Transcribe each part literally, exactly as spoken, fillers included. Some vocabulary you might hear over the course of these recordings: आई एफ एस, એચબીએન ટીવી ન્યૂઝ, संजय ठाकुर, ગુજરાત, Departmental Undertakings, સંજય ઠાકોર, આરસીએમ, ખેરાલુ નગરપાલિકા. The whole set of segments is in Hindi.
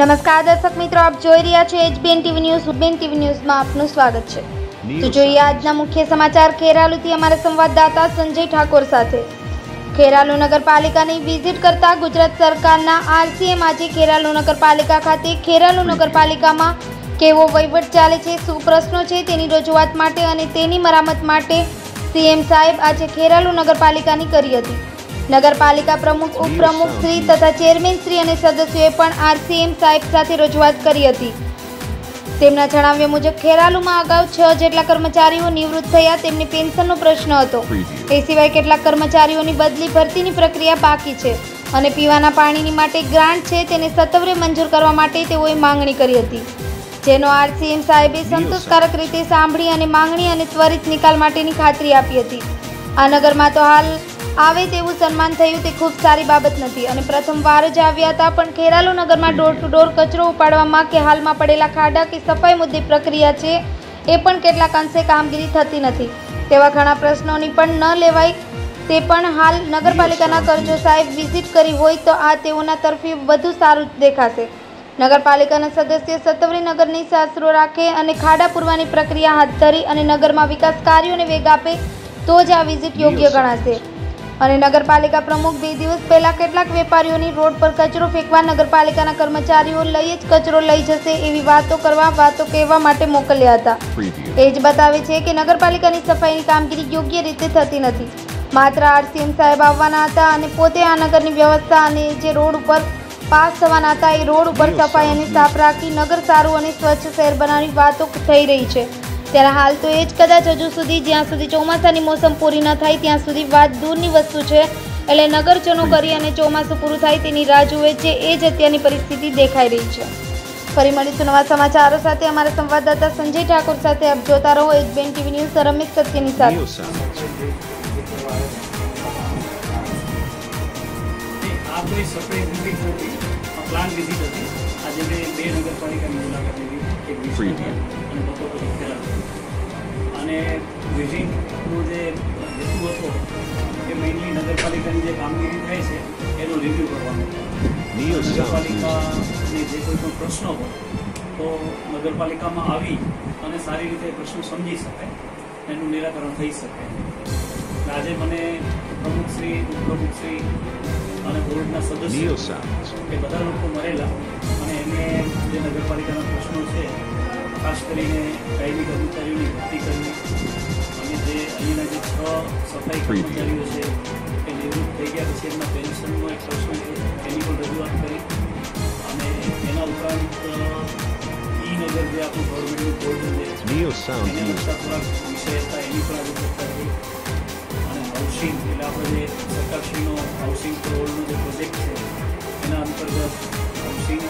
नमस्कार दर्शक मित्रों, आप જોઈ રહ્યા છો એચબીએન ટીવી ન્યૂઝ। HBN TV ન્યૂઝમાં આપનું સ્વાગત છે। તો જોઈએ આજના મુખ્ય સમાચાર ખેરાલુથી અમારા સંવાદદાતા સંજય ઠાકોર સાથે। ખેરાલુ નગરપાલિકાની વિઝિટ કરતા ગુજરાત સરકારના આરસીએમ આજે ખેરાલુ નગરપાલિકા ખાતે ખેરાલુ નગરપાલિકામાં કેવો વહીવટ ચાલે છે, શું પ્રશ્નો છે તેની રજૂઆત માટે અને તેની મરામત માટે સીએમ સાહેબ આજે ખેરાલુ નગરપાલિકાની કરી હતી। नगरपालिका प्रमुख उपप्रमुख श्री तथा चेरमेन श्री और सदस्यों पर आरसीएम साहेब साथ रजूआत करी हती। तेमना जणाव्या मुजब खेरालू में अगाऊ छ जेटला कर्मचारीओ निवृत्त थया, तेमने पेन्शननो प्रश्न हतो। ए सिवाय केटलाक कर्मचारीओनी बदली भरतीनी प्रक्रिया बाकी छे अने पीवाना पाणीनी माटे ग्रांट छे तेने सत्वरे मंजूर करवा माटे तेओए मांगणी करी हती, जेनो आरसीएम साहेबे संतोषकारक रीते सांभळी अने मांगणी अने त्वरित निकाल माटेनी खातरी आपी हती। आ नगरमां तो हाल आवे तेवुं सन्मान थयुं ते खूब सारी बाबत नथी अने प्रथमवार ज आव्या हता, पण खेरालू नगरमां डोर टू डोर कचरो उपाडवामां के हालमां पडेला खाडा के सफाई मुद्दे प्रक्रिया छे ए पण केटलाक अंशे कामगीरी थती नथी, तेवा घणा प्रश्नोनी पण न लेवाय ते पण हाल नगरपालिकाना कर्जो साहेब विजिट करी होय तो आ तेओना तरफी वधु सारू देखाशे। नगरपालिकाना सदस्यो सत्तवरी नगरनी सासरो राखे अने खाडा पूरवानी प्रक्रिया हाथ धरी अने नगरमां विकास कार्योने वेग आपे तो ज आ विजिट योग्य गणाशे। અને નગરપાલિકા પ્રમુખ બે દિવસ પહેલા કેટલાક વેપારીઓની રોડ પર કચરો ફેંકવા નગરપાલિકાના કર્મચારીઓ લઈ જ કચરો લઈ જશે એવી વાતો કરવા વાતો કહેવા માટે મોકલ્યા હતા। એ જ બતાવે છે કે નગરપાલિકાની સફાઈની કામગીરી યોગ્ય રીતે થતી નથી। માત્ર આરસીએમ સાહેબ આવવાના હતા અને પોતે આ નગરની વ્યવસ્થા અને જે રોડ ઉપર પાસ થવાના હતા એ રોડ ઉપર સફાઈ અને સાફ રાખી નગર સારું અને સ્વચ્છ શહેર બનાવવાની વાતો થઈ રહી છે। त्यारे हाल तो एज कदाच हजू सुधी ज्यां सुधी चौमासानी मोसम पूरी न थाय त्यां सुधी वात दूरनी वस्तु छे, एटले नगरजनो करी अने चौमासुं पूरुं थाय तेनी राह जुए छे। ए ज अत्यारनी परिस्थिति देखाई रही छे। फरी मळीशुं नवा समाचारो साथे। अमारा संवाददाता संजय ठाकुर साथे आप जोता रहो एचबीएन टीवी न्यूज़। रमेश सत्यनी साथे आज मैं बे नगरपालिका की मुलाकात ली एक विजिट और बता खेरा विजिटनों हेतु हो कि मेनली नगरपालिका की कामगीरी थाय है एनु रिव्यू करवा नगरपालिका ने जो कोईपण प्रश्नों हो तो नगरपालिका में आ सारी रीते प्रश्न समझी शकाय एनु निराकरण थी सके। आज मैंने प्रमुखश्री उपप्रमुखश्री और बोर्डना सदस्य के बधा लोग मरेला जो नगरपालिका प्रश्नों से खास कर कायमी कर्मचारी भर्ती करने सफाई कर्मचारी है कि निवृत्त थी गया पीछे एम पेन्शन एक प्रश्न है रजूआत करी एना उपरांत ई नगर जो आप गवर्मेंट बोर्ड थोड़ा विषय था एनी चर्चा थी और हाउसिंग एट आप सरकारश्री हाउसिंग बोर्ड जो प्रोजेक्ट है एना अंतर्गत हाउसिंग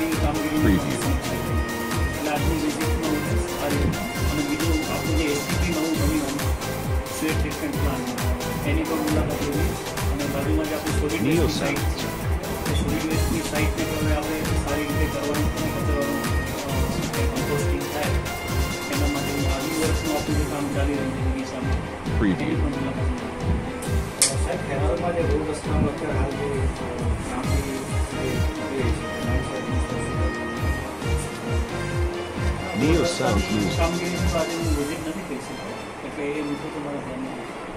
Neo Sound News।